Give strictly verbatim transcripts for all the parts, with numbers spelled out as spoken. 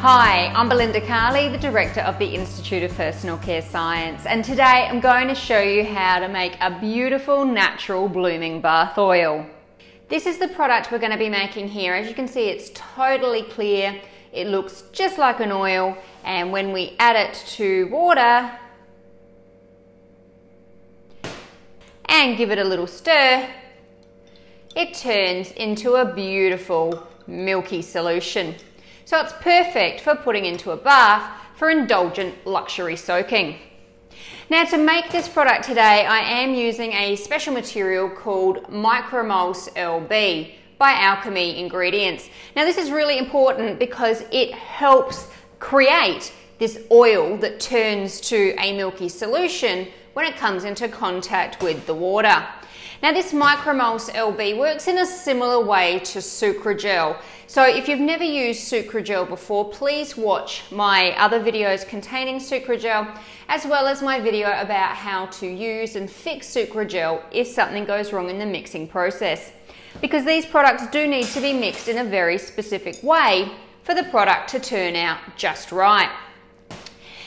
Hi, I'm Belinda Carley, the Director of the Institute of Personal Care Science, and today I'm going to show you how to make a beautiful natural blooming bath oil. This is the product we're going to be making here. As you can see, it's totally clear. It looks just like an oil, and when we add it to water and give it a little stir, it turns into a beautiful milky solution. So it's perfect for putting into a bath for indulgent luxury soaking. Now, to make this product today, I am using a special material called Micromulse L B by Alchemy Ingredients. Now, this is really important because it helps create this oil that turns to a milky solution when it comes into contact with the water. Now, this Micromulse L B works in a similar way to SucraGel. So if you've never used SucraGel before, please watch my other videos containing SucraGel, as well as my video about how to use and fix SucraGel if something goes wrong in the mixing process. Because these products do need to be mixed in a very specific way for the product to turn out just right.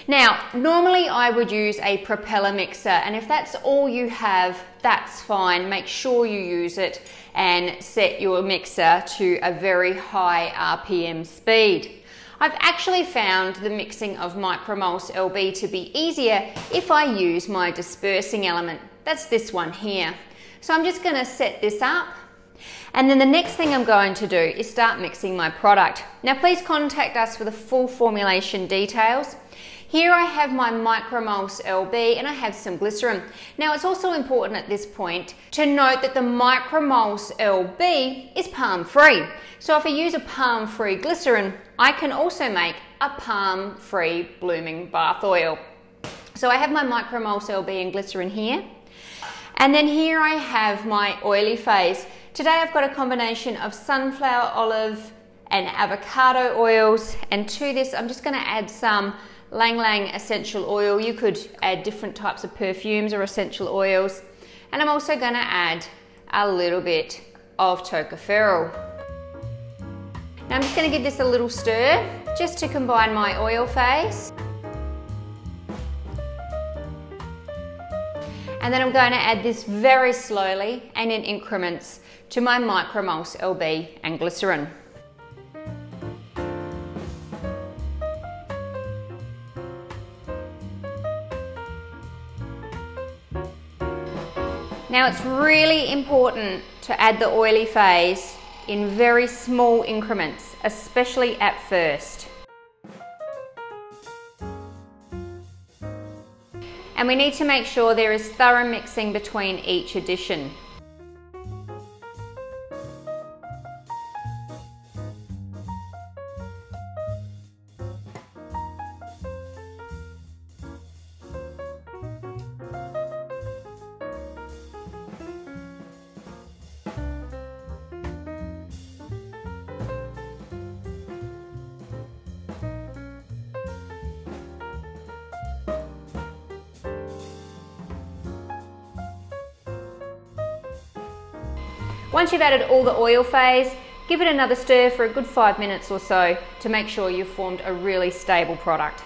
Now, normally I would use a propeller mixer, and if that's all you have, that's fine. Make sure you use it and set your mixer to a very high R P M speed. I've actually found the mixing of Micromulse L B to be easier if I use my dispersing element. That's this one here. So I'm just going to set this up. And then the next thing I'm going to do is start mixing my product. Now, please contact us for the full formulation details. Here I have my Micromulse L B and I have some glycerin. Now, it's also important at this point to note that the Micromulse L B is palm-free. So if I use a palm-free glycerin, I can also make a palm-free blooming bath oil. So I have my Micromulse L B and glycerin here. And then here I have my oily phase. Today I've got a combination of sunflower, olive and avocado oils, and to this I'm just going to add some Lang Lang essential oil. You could add different types of perfumes or essential oils, and I'm also going to add a little bit of tocopherol. Now I'm just going to give this a little stir just to combine my oil phase. And then I'm going to add this very slowly and in increments to my Micromulse L B and glycerin. Now, it's really important to add the oily phase in very small increments, especially at first. And we need to make sure there is thorough mixing between each addition. Once you've added all the oil phase, give it another stir for a good five minutes or so to make sure you've formed a really stable product.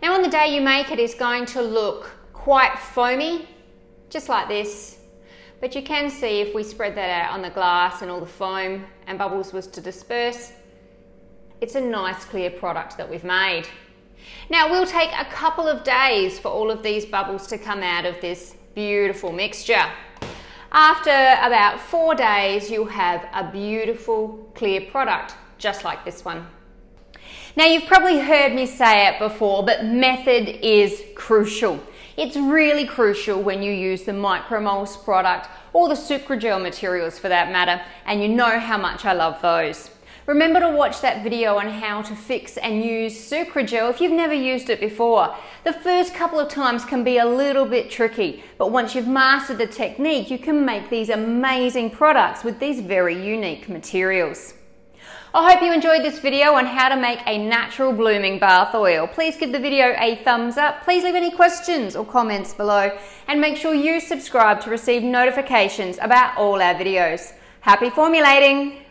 Now, on the day you make it, it's going to look quite foamy, just like this. But you can see if we spread that out on the glass and all the foam and bubbles was to disperse, it's a nice clear product that we've made. Now, it will take a couple of days for all of these bubbles to come out of this beautiful mixture. After about four days, you'll have a beautiful clear product just like this one. Now, you've probably heard me say it before, but method is crucial. It's really crucial when you use the Micromulse product or the SucraGel materials for that matter, and you know how much I love those. Remember to watch that video on how to fix and use SucraGel if you've never used it before. The first couple of times can be a little bit tricky, but once you've mastered the technique, you can make these amazing products with these very unique materials. I hope you enjoyed this video on how to make a natural blooming bath oil. Please give the video a thumbs up. Please leave any questions or comments below, and make sure you subscribe to receive notifications about all our videos. Happy formulating!